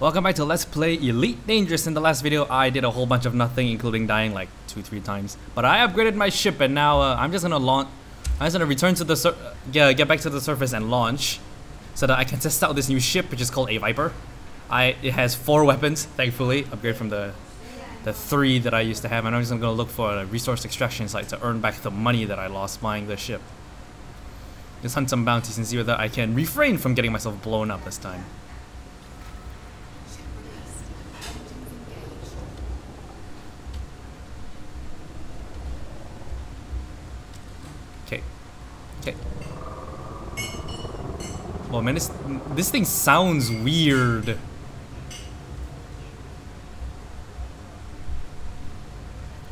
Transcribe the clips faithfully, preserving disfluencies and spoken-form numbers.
Welcome back to Let's Play Elite Dangerous. In the last video, I did a whole bunch of nothing, including dying like two, three times. But I upgraded my ship, and now uh, I'm just gonna launch. I'm just gonna return to the sur yeah, get back to the surface and launch, so that I can test out this new ship, which is called a Viper. I it has four weapons, thankfully, upgrade from the the three that I used to have. And I'm just gonna look for a resource extraction site to earn back the money that I lost buying the ship. Just hunt some bounties and see whether I can refrain from getting myself blown up this time. Okay. Okay. Well, man, this, this thing sounds weird.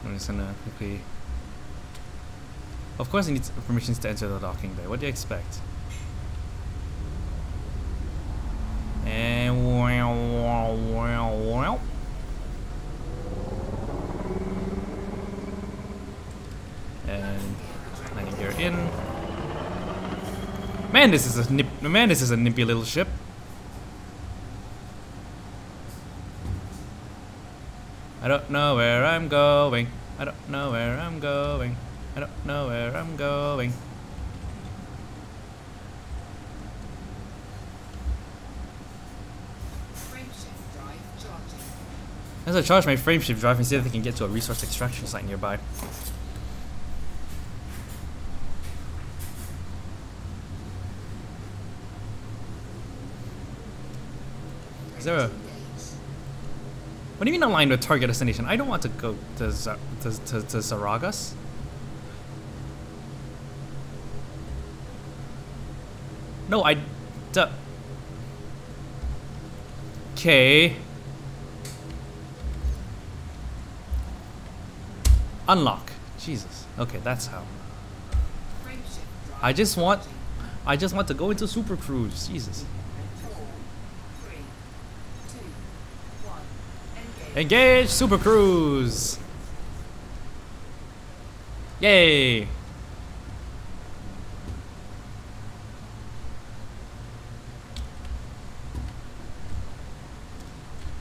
I'm just gonna quickly... Of course, it needs permissions to enter the docking bay. What do you expect? And wow, wow, wow, wow. And landing gear in. Man, this is a nip. Man, this is a nippy little ship. I don't know where I'm going. I don't know where I'm going. I don't know where I'm going. As I charge my frameshift drive and see if I can get to a resource extraction site nearby. Is there a... What do you mean aligned with target destination? I don't want to go to Zar to, to, to Zaragas. No, I... Okay. Unlock. Jesus. Okay, that's how. I just want... I just want to go into Super Cruise. Jesus. Engage Super Cruise! Yay!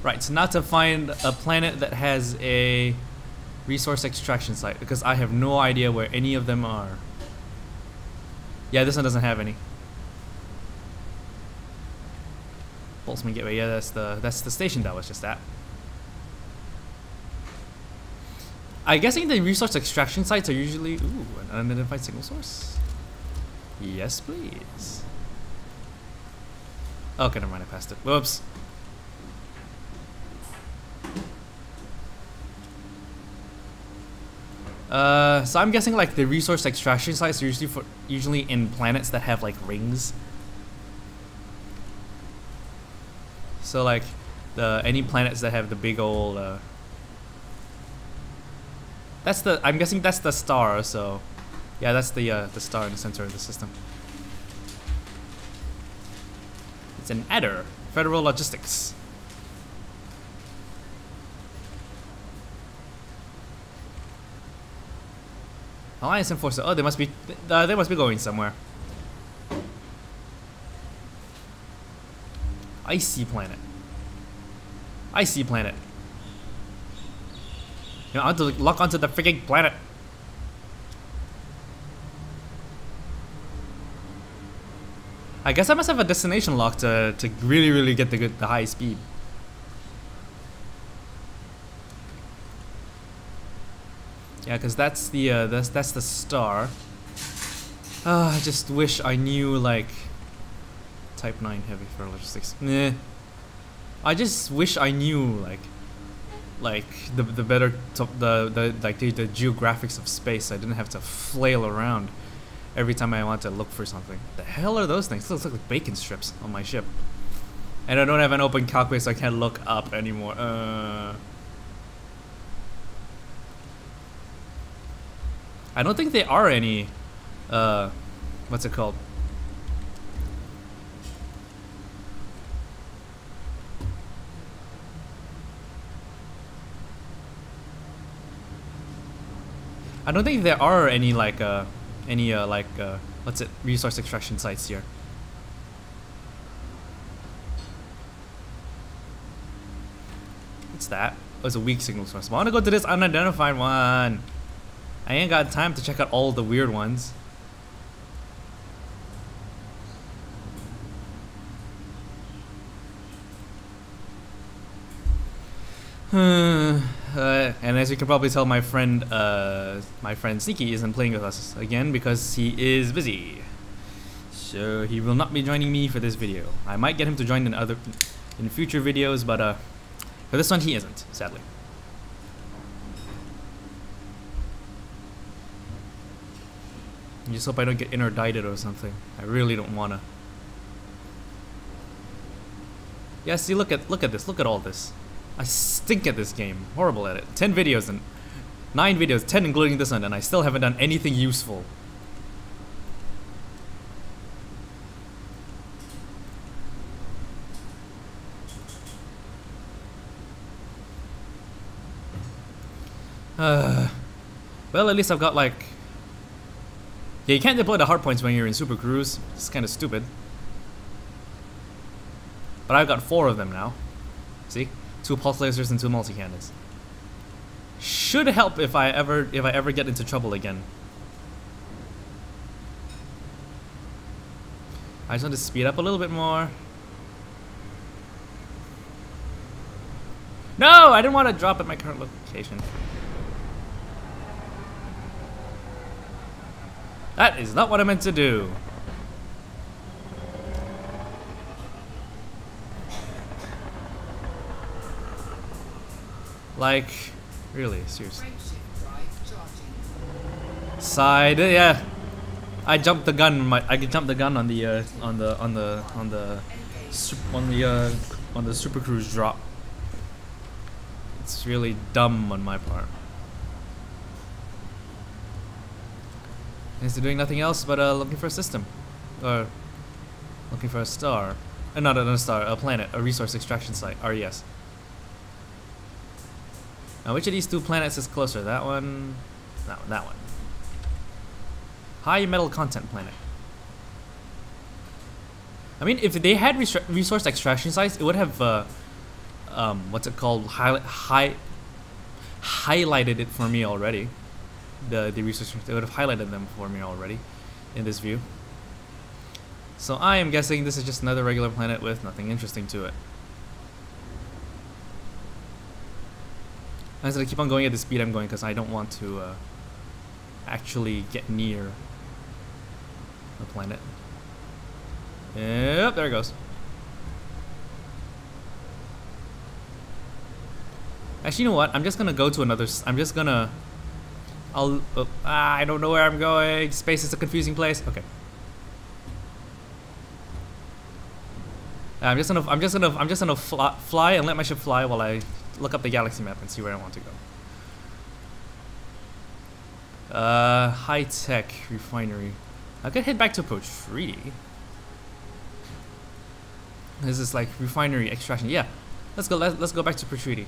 Right, so now to find a planet that has a resource extraction site, because I have no idea where any of them are. Yeah, this one doesn't have any. Boltzmann Gateway, yeah, that's the that's the station that was just at. I'm guessing the resource extraction sites are usually... Ooh, an unidentified signal source? Yes, please. Okay, never mind, I passed it. Whoops. Uh, so I'm guessing like the resource extraction sites are usually for usually in planets that have like rings. So like the any planets that have the big old. Uh, that's the I'm guessing that's the star. So, yeah, that's the uh, the star in the center of the system. It's an Adder, Federal Logistics. Alliance Enforcer. Oh, they must be. Uh, they must be going somewhere. Icy planet. Icy planet. You know, I have to lock onto the freaking planet. I guess I must have a destination lock to to really really get the good the high speed. Yeah, because that's the uh, that's that's the star. Uh, I just wish I knew like Type nine heavy for logistics. Nah. I just wish I knew like like the the better top, the the like the, the geographics of space. I didn't have to flail around every time I want to look for something. The hell are those things? Those look like bacon strips on my ship. And I don't have an open calculator, so I can't look up anymore. Uh. I don't think there are any, uh, what's it called? I don't think there are any like, uh, any uh, like, uh, what's it, resource extraction sites here. What's that? Oh, it's a weak signal source. I want to go to this unidentified one. I ain't got time to check out all the weird ones. uh, and as you can probably tell, my friend, uh, my friend Sneaky isn't playing with us again because he is busy. So he will not be joining me for this video. I might get him to join in other, in future videos, but uh, for this one he isn't, sadly. I just hope I don't get interdicted or something. I really don't wanna. Yeah, see, look at look at this. Look at all this. I stink at this game. Horrible at it. Ten videos and nine videos, ten including this one, and I still haven't done anything useful. Uh, well, at least I've got like. Yeah, you can't deploy the hard points when you're in Super Cruise. It's kind of stupid. But I've got four of them now. See, two pulse lasers and two multi cannons. Should help if I ever if I ever get into trouble again. I just want to speed up a little bit more. No, I didn't want to drop at my current location. That is not what I meant to do. Like, really, seriously. Side, yeah. I jumped the gun. My, I jumped the gun on the uh, on the on the on the on the uh, on the Super Cruise drop. It's really dumb on my part. Is it doing nothing else but uh, looking for a system, or looking for a star? Uh, not, not a star, a planet, a resource extraction site. R E S. Now, which of these two planets is closer? That one, that one, that one. High metal content planet. I mean, if they had resource extraction sites, it would have, uh, um, what's it called, highlight, high, highlighted it for me already. The, the researchers, they would have highlighted them for me already in this view. So I am guessing this is just another regular planet with nothing interesting to it. I'm just gonna keep on going at the speed I'm going because I don't want to uh, actually get near the planet. Yep, there it goes. Actually, you know what? I'm just gonna go to another. S I'm just gonna. I'll, uh, I don't know where I'm going. Space is a confusing place. Okay. I'm just gonna. I'm just gonna. I'm just gonna fly, fly and let my ship fly while I look up the galaxy map and see where I want to go. Uh, high tech refinery. I could head back to Petridi. This is like refinery extraction. Yeah, let's go. Let's, let's go back to Petridi.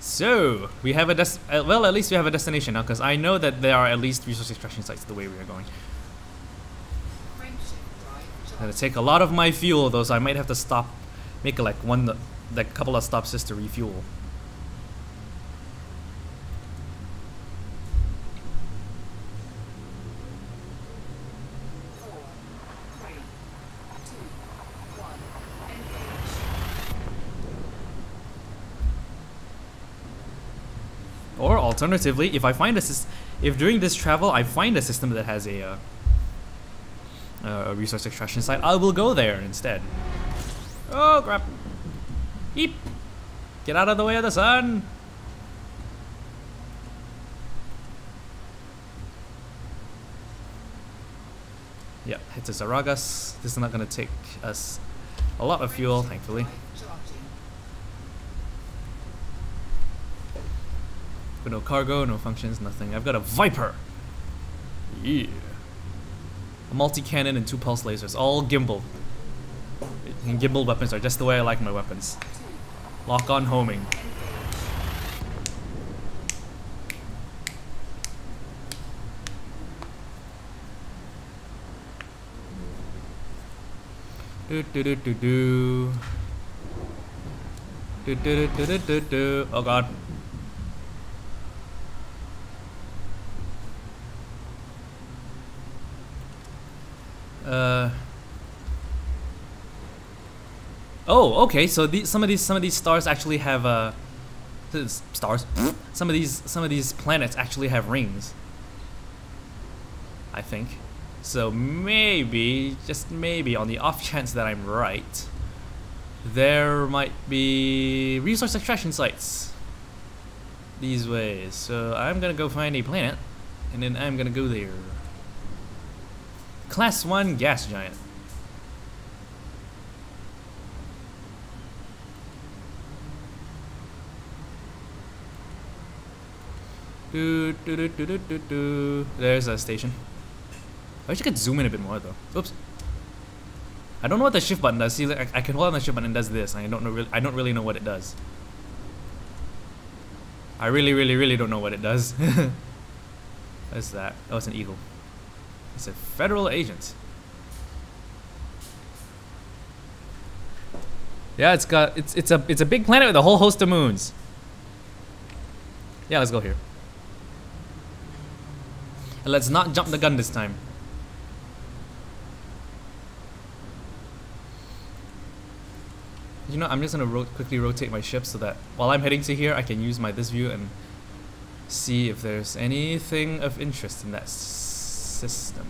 So, we have a des- uh, well, at least we have a destination now, because I know that there are at least resource extraction sites the way we are going. It's gonna take a lot of my fuel though, so I might have to stop, make like one, like a couple of stops just to refuel. Alternatively, if I find a if during this travel I find a system that has a, uh, a resource extraction site, I will go there instead. Oh crap! Eep! Get out of the way of the sun! Yep, head to Zaragas. This is not going to take us a lot of fuel, thankfully. But no cargo, no functions, nothing. I've got a Viper! Yeah. A multi-cannon and two pulse lasers, all gimbal. And gimbal weapons are just the way I like my weapons. Lock on homing. Do do do do do. Do, do, do, do, do, do. Oh god. Uh. Oh, okay. So these, some of these, some of these stars actually have uh, stars. Some of these, some of these planets actually have rings. I think. So maybe, just maybe, on the off chance that I'm right, there might be resource extraction sites these ways. So I'm gonna go find a planet, and then I'm gonna go there. Class one gas giant. Do, do, do, do, do, do, do. There's a station. I wish I could zoom in a bit more though. Oops. I don't know what the shift button does. See, I, I can hold on the shift button and it does this. I don't know. Really, I don't really know what it does. I really, really, really don't know what it does. What's that? Oh, it's an eagle. It's a federal agent. Yeah, it's got. It's it's a it's a big planet with a whole host of moons. Yeah, let's go here. And let's not jump the gun this time. You know, I'm just gonna ro quickly rotate my ship so that while I'm heading to here, I can use my this view and see if there's anything of interest in that system.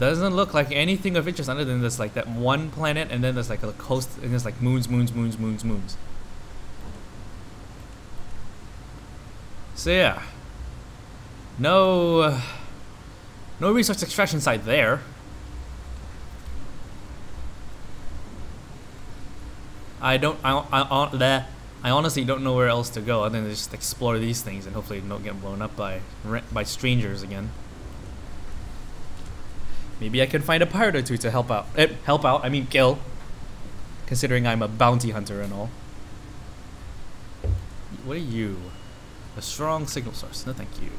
Doesn't look like anything of interest other than there's like that one planet, and then there's like a coast, and there's like moons, moons, moons, moons, moons. So yeah. No, uh, no resource extraction site there. I don't. I I I, I honestly don't know where else to go other than just explore these things and hopefully not get blown up by by strangers again. Maybe I can find a pirate or two to help out. Eh, help out. I mean, kill. Considering I'm a bounty hunter and all. What are you? A strong signal source. No, thank you.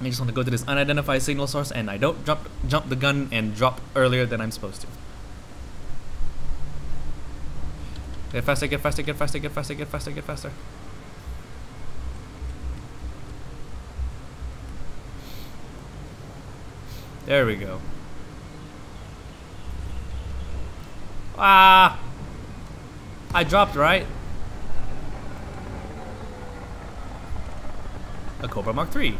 I just want to go to this unidentified signal source, and I don't jump jump the gun and drop earlier than I'm supposed to. Get faster, get faster, get faster, get faster, get faster, get faster. There we go. Ah! I dropped, right? A Cobra Mark three.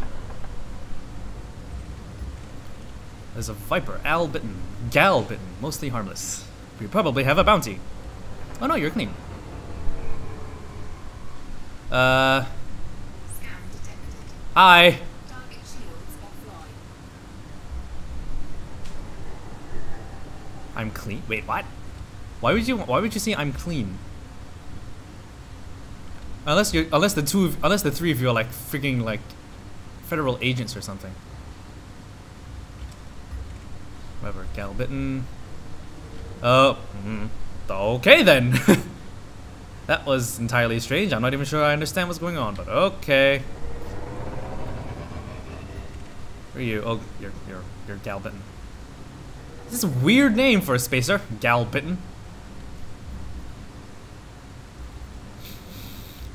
There's a Viper, Albitten, Galbitten, mostly harmless. We probably have a bounty. Oh no, you're clean. Uh. Hi. I'm clean. Wait, what? Why would you? Why would you say I'm clean? Unless you, unless the two, of, unless the three of you are like freaking like federal agents or something. Whatever, Galbitten. Oh. Mm-hmm. Okay then. That was entirely strange. I'm not even sure I understand what's going on, but okay. Who are you? Oh, you're you're you're Galbitten. This is a weird name for a spacer, Galbitten.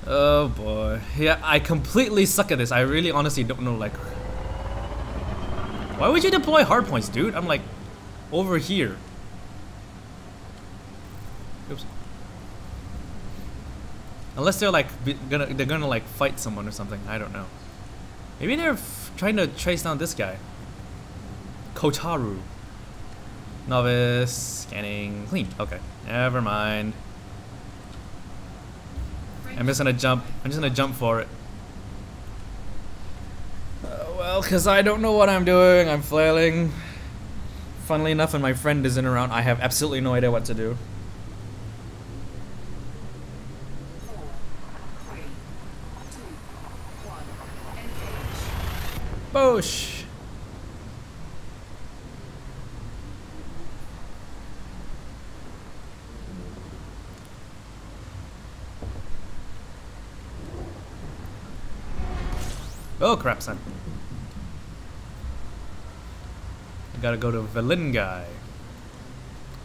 Oh boy. Yeah, I completely suck at this. I really honestly don't know like why would you deploy hardpoints, dude? I'm like over here. Oops. Unless they're like be, gonna they're gonna like fight someone or something. I don't know. Maybe they're f trying to trace down this guy. Kotaru. Novice scanning clean. Okay. Never mind. I'm just gonna jump. I'm just gonna jump for it. Uh, well, cause I don't know what I'm doing. I'm flailing. Funnily enough, when my friend isn't around, I have absolutely no idea what to do. Boosh. Oh crap, son. I gotta go to Valingai.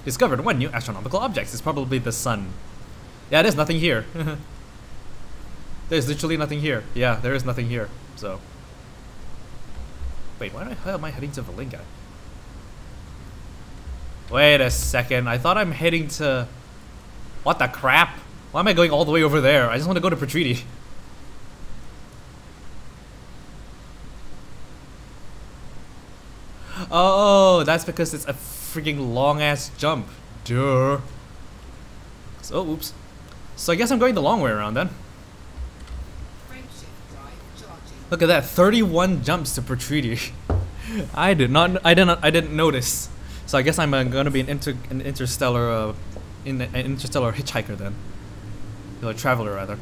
Discovered one new astronomical object. It's probably the sun. Yeah, there's nothing here. There's literally nothing here. Yeah, there is nothing here. So. Wait, why the hell am I heading to Valingai? Wait a second. I thought I'm heading to... What the crap? Why am I going all the way over there? I just want to go to Petridi. Oh, that's because it's a freaking long-ass jump. Duh. So, oops. So I guess I'm going the long way around then. Look at that, thirty-one jumps to Petridi. I did not, I did not, I didn't notice. So I guess I'm uh, going to be an, inter, an interstellar, uh, in, an interstellar hitchhiker then, or a traveler rather.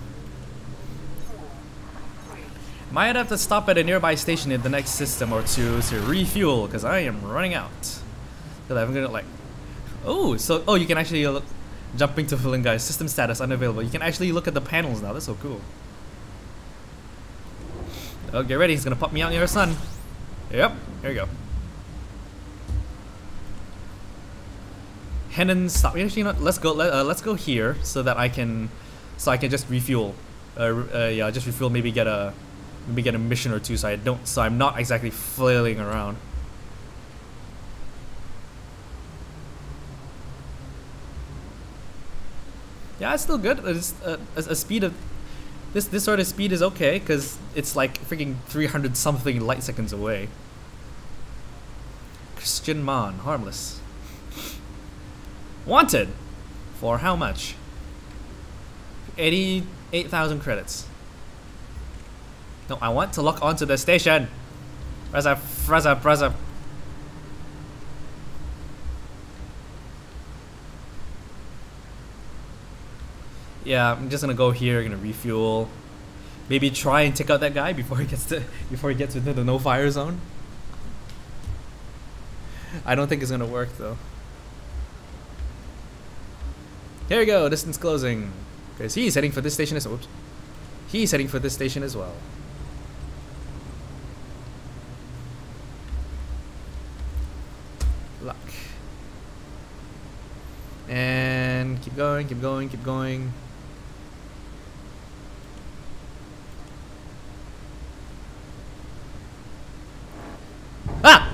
Might have to stop at a nearby station in the next system or two to refuel, because I am running out. So I'm gonna like, oh, so oh, you can actually uh, look, jumping to Valingai, system status unavailable. You can actually look at the panels now. That's so cool. Oh, get ready! He's gonna pop me out near the sun. Yep, here we go. Henan, stop. Actually, you know, let's go. Let, uh, let's go here so that I can, so I can just refuel. Uh, uh, yeah, just refuel. Maybe get a. Maybe get a mission or two, so I don't. So I'm not exactly flailing around. Yeah, it's still good. It's uh, a, a speed of this. This sort of speed is okay because it's like freaking three hundred something light seconds away. Christian Mann, harmless. Wanted for how much? eighty-eight thousand credits. No, I want to lock onto the station. Press up, press up, press up. Yeah, I'm just gonna go here. Gonna refuel. Maybe try and take out that guy before he gets to before he gets into the no fire zone. I don't think it's gonna work though. Here we go. Distance closing. Cause he's heading for this station as well. Oops. He's heading for this station as well. Luck. And keep going, keep going, keep going. Ah!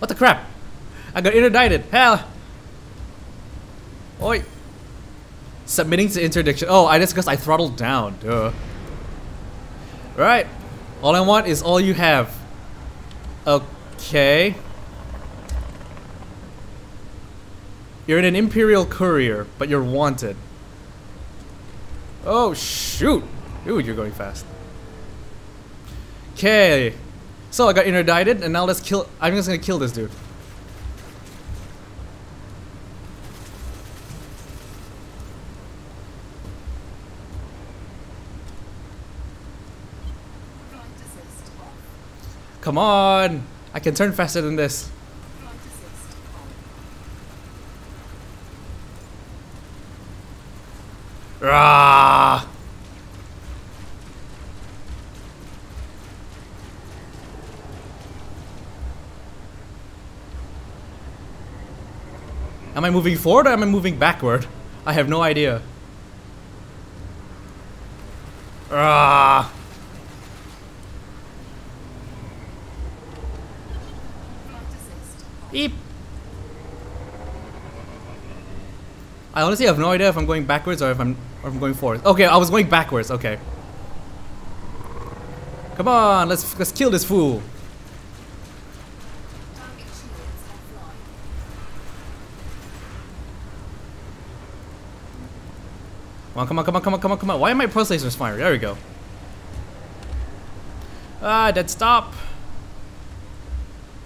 What the crap? I got interdicted. Hell! Oi! Submitting to interdiction. Oh, I just because I throttled down. Duh. Right. All I want is all you have. Okay. You're in an Imperial Courier, but you're wanted. Oh, shoot. Dude, you're going fast. Okay. So I got interdicted, and now let's kill. I'm just gonna kill this dude. Come on! I can turn faster than this. Rah! Am I moving forward or am I moving backward? I have no idea. Rah! Eep. I honestly have no idea if I'm going backwards or if I'm or if I'm going forward. Okay, I was going backwards. Okay. Come on, let's let's kill this fool. Come on, come on, come on, come on, come on, come on. Why am I pro lasers firing? There we go. Ah, dead stop.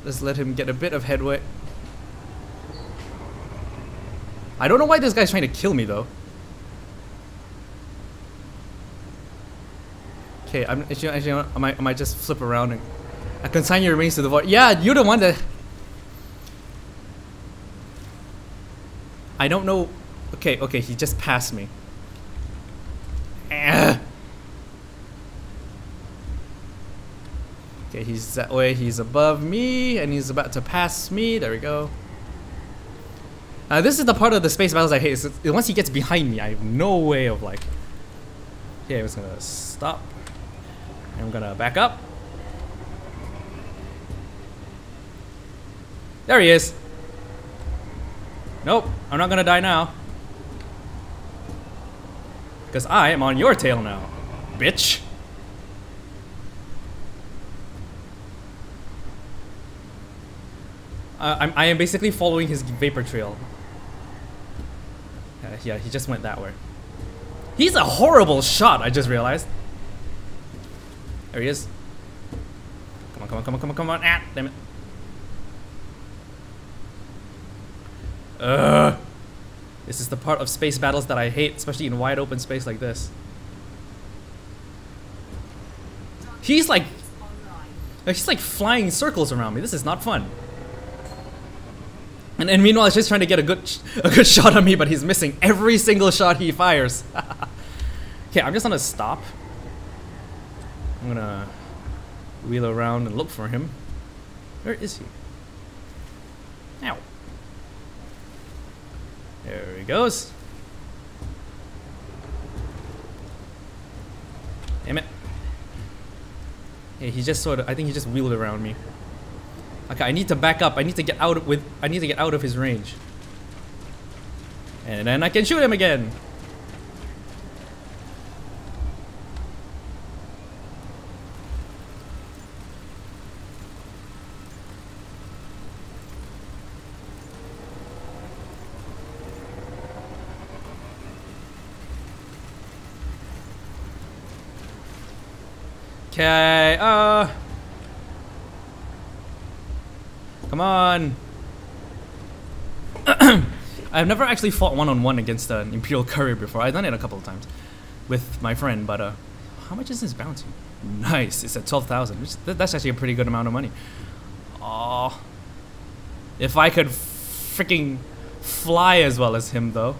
Let's let him get a bit of headway. I don't know why this guy's trying to kill me though. Okay, I'm actually, actually I, might, I might just flip around and I consign your remains to the void. Yeah, you're the one that. I don't know. Okay, okay, he just passed me. Okay, he's that way, he's above me, and he's about to pass me, there we go. Uh, this is the part of the space battles I hate. It's, it's, once he gets behind me, I have no way of like... Okay, I'm just gonna stop. I'm gonna back up. There he is. Nope, I'm not gonna die now. Because I am on your tail now, bitch. Uh, I'm, I am basically following his vapor trail. Uh, yeah, he just went that way. He's a horrible shot, I just realized. There he is. Come on, come on, come on, come on, come on. Ah, damn it. Ugh. This is the part of space battles that I hate, especially in wide open space like this. He's like... He's like flying circles around me. This is not fun. And, and meanwhile, he's just trying to get a good sh a good shot on me, but he's missing every single shot he fires. Okay, I'm just gonna stop. I'm gonna wheel around and look for him. Where is he? Ow. There he goes. Damn it. Yeah, he just sort of, I think he just wheeled around me. Okay, I need to back up. I need to get out with. I need to get out of his range, and then I can shoot him again. Okay. Uh. Come on! I've never actually fought one-on-one against an Imperial Courier before. I've done it a couple of times with my friend, but uh, how much is this bounty? Nice, it's at twelve thousand. That's actually a pretty good amount of money. Aww. If I could freaking fly as well as him, though.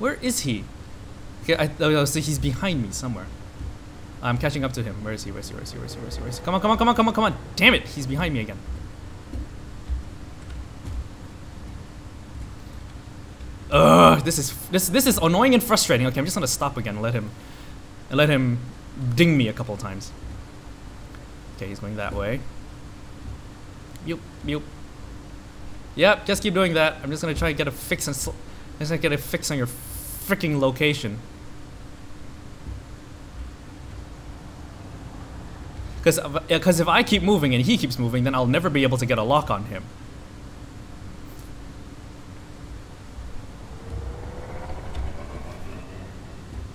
Where is he? Okay, I, oh, so he's behind me somewhere. I'm catching up to him. Where is he? Where is he? Where is he? Where is he? Where is he? Where is he? Come on, come on, come on, come on, come on. Damn it, he's behind me again. Ugh, this is this this is annoying and frustrating. Okay, I'm just gonna stop again and let him and let him ding me a couple times. Okay, he's going that way. Yup, yup. Yep, just keep doing that. I'm just gonna try and get a fix and let's not get a fix on your freaking location. Because because if I keep moving and he keeps moving, then I'll never be able to get a lock on him.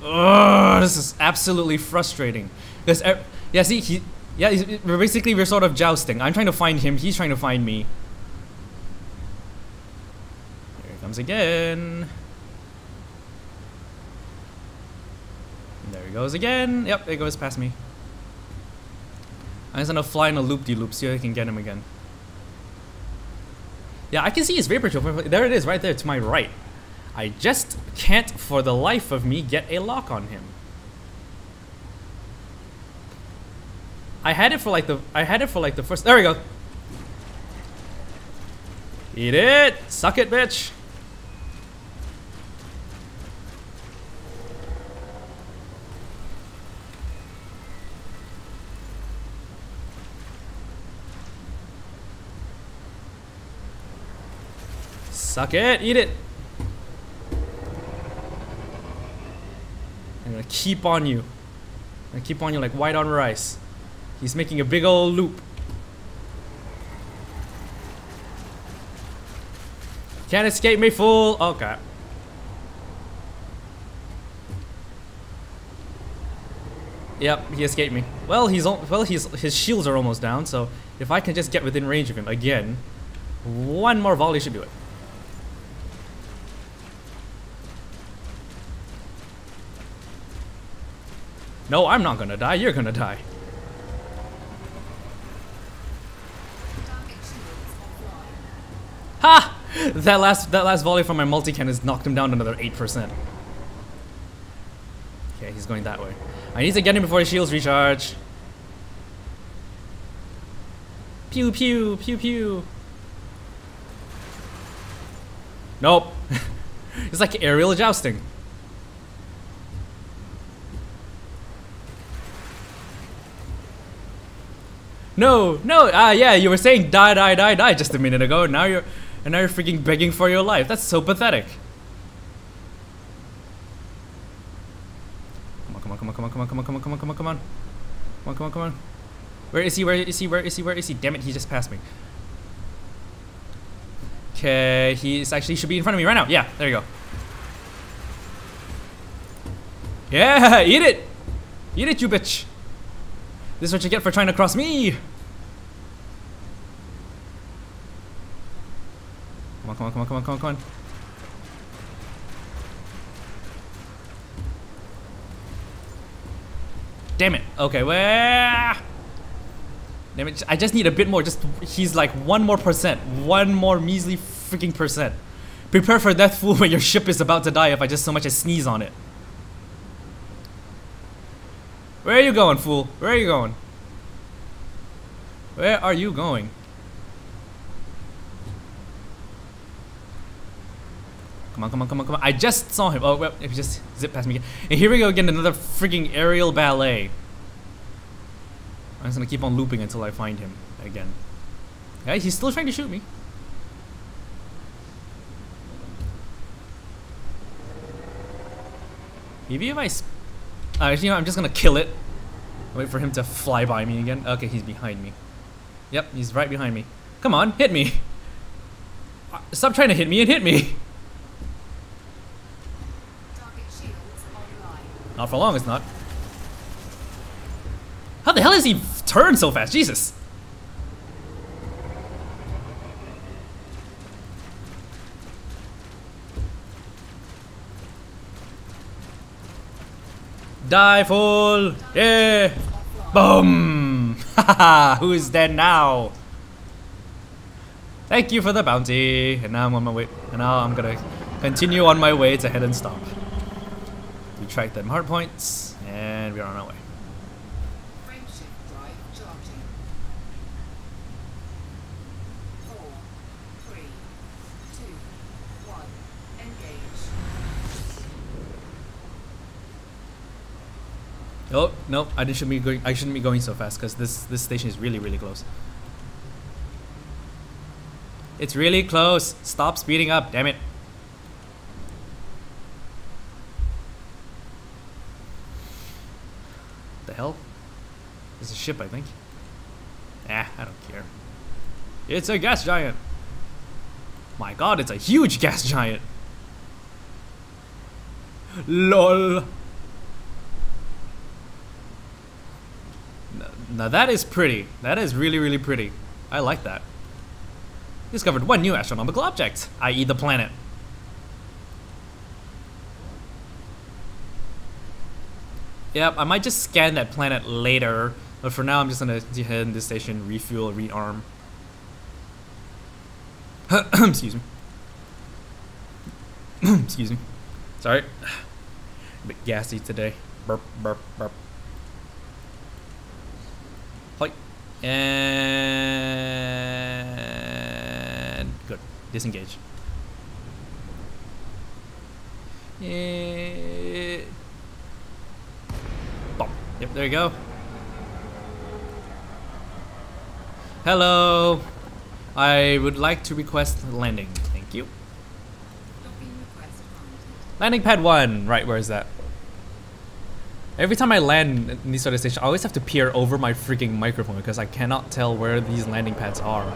Ugh, this is absolutely frustrating. This, uh, yeah, see, he, yeah, we're basically we're sort of jousting. I'm trying to find him, he's trying to find me. Here he comes again. And there he goes again. Yep, it goes past me. I'm just gonna fly in a loop-de-loop, see if I can get him again. Yeah, I can see his vapor trail. There it is, right there to my right. I just can't, for the life of me, get a lock on him. I had it for like the. I had it for like the first. There we go. Eat it, suck it, bitch. Suck it, eat it. I'm gonna keep on you. I'm gonna keep on you like white on rice. He's making a big old loop. Can't escape me, fool. Oh god. Yep, he escaped me. Well, he's well, he's his shields are almost down. So if I can just get within range of him again, one more volley should do it. No, I'm not gonna die, you're gonna die. Ha! That last that last volley from my multi-can has knocked him down another eight percent. Okay, he's going that way. I need to get him before his shields recharge. Pew pew pew pew. Nope. It's like aerial jousting. No, no, ah, uh, yeah, you were saying die, die, die, die just a minute ago, and now you're, and now you're freaking begging for your life. That's so pathetic. Come on, come on, come on, come on, come on, come on, come on, come on, come on, come on, come on, come on, come on. Where is he? Where is he? Where is he? Where is he? Damn it, he just passed me. Okay, he's actually should be in front of me right now. Yeah, there you go. Yeah, eat it, eat it, you bitch. This is what you get for trying to cross me! Come on, come on, come on, come on, come on, come on. Damn it! Okay, well... Damn it, I just need a bit more, just... He's like one more percent. One more measly freaking percent. Prepare for death, fool, when your ship is about to die if I just so much as sneeze on it. Where are you going, fool? Where are you going? Where are you going? Come on, come on, come on, come on. I just saw him. Oh, well, if you just zip past me again. And here we go again, another freaking aerial ballet. I'm just gonna keep on looping until I find him again. Yeah, he's still trying to shoot me. Maybe if I... Sp Uh, you know, I'm just gonna kill it. Wait for him to fly by me again. Okay, he's behind me. Yep, he's right behind me. Come on, hit me. Uh, stop trying to hit me and hit me. Not for long, it's not. How the hell does he turn so fast? Jesus. Die, fool! Yeah! Boom! Haha! Who's dead now? Thank you for the bounty. And now I'm on my way. And now I'm gonna continue on my way to head and stop. We tracked them hard points, and we're on our way. Oh no! I shouldn't be going. I shouldn't be going so fast because this this station is really really close. It's really close. Stop speeding up! Damn it! What the hell? It's a ship, I think. Ah, I don't care. It's a gas giant. My God! It's a huge gas giant. Lol. Now that is pretty. That is really, really pretty. I like that. Discovered one new astronomical object, that is the planet. Yep, I might just scan that planet later, but for now I'm just gonna head in this station, refuel, rearm. Excuse me. Excuse me. Sorry. A bit gassy today. Burp, burp, burp. And good, disengage. Yeah. Bom. Yep, there you go. Hello. I would like to request landing. Thank you. Landing pad one. Right, where is that? Every time I land in these sort of stations, I always have to peer over my freaking microphone because I cannot tell where these landing pads are.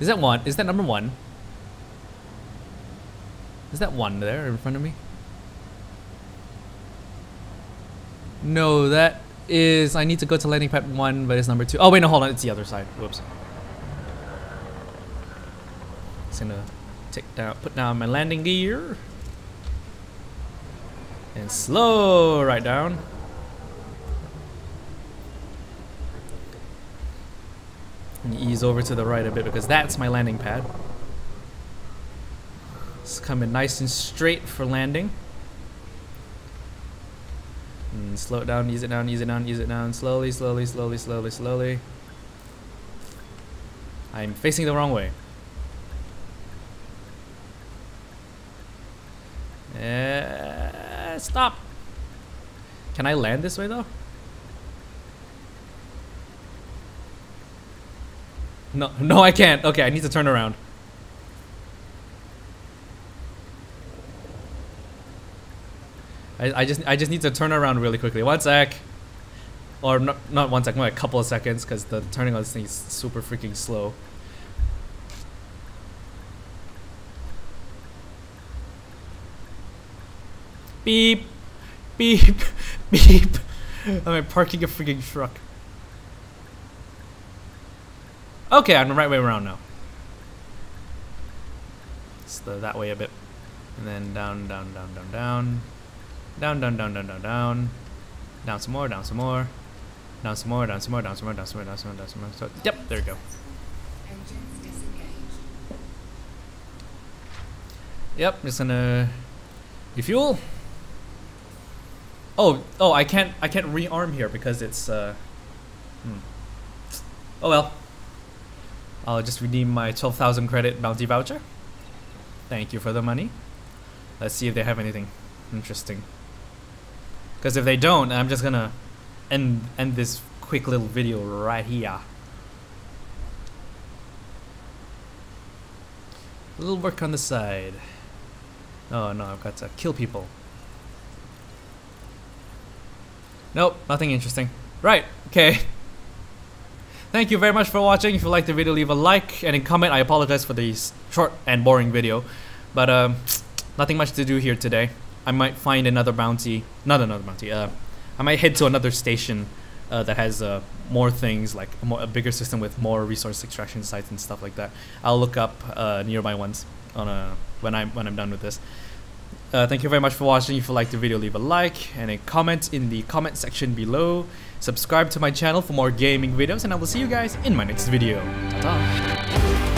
Is that one? Is that number one? Is that one there in front of me? No, that is... I need to go to landing pad one, but it's number two. Oh wait, no, hold on. It's the other side. Whoops. Just gonna take down, put down my landing gear. And slow right down. And ease over to the right a bit because that's my landing pad. It's coming nice and straight for landing. and slow it down, ease it down, ease it down, ease it down, slowly, slowly, slowly, slowly, slowly. I'm facing the wrong way. Uh, stop! Can I land this way though? No, no I can't. Okay, I need to turn around. I, I just I just need to turn around really quickly. One sec. Or no, not one sec, more like a couple of seconds, because the turning on this thing is super freaking slow. Beep. Beep. Beep. I'm parking a freaking truck. Okay, I'm the right way around now. Slow that way a bit. And then down, down, down, down, down. Down, down, down, down, down, down. Down some more, down some more. Down some more, down some more, down some more, down some more, down some more, down some more. So, yep, there we go. Yep, just gonna refuel. Oh, oh, I can't, I can't rearm here because it's, uh, hmm. Oh well. I'll just redeem my twelve thousand credit bounty voucher. Thank you for the money. Let's see if they have anything interesting. Because if they don't, I'm just gonna end, end this quick little video right here. A little work on the side. Oh no, I've got to kill people. Nope, nothing interesting. Right, okay. Thank you very much for watching. If you liked the video, leave a like and a comment. I apologize for the short and boring video, but um, nothing much to do here today. I might find another bounty, not another bounty. Uh, I might head to another station uh, that has uh, more things, like a, more, a bigger system with more resource extraction sites and stuff like that. I'll look up uh, nearby ones on a, when I'm when I'm done with this. Uh, thank you very much for watching. If you liked the video, leave a like and a comment in the comment section below. Subscribe to my channel for more gaming videos, and I will see you guys in my next video. Ta-ta.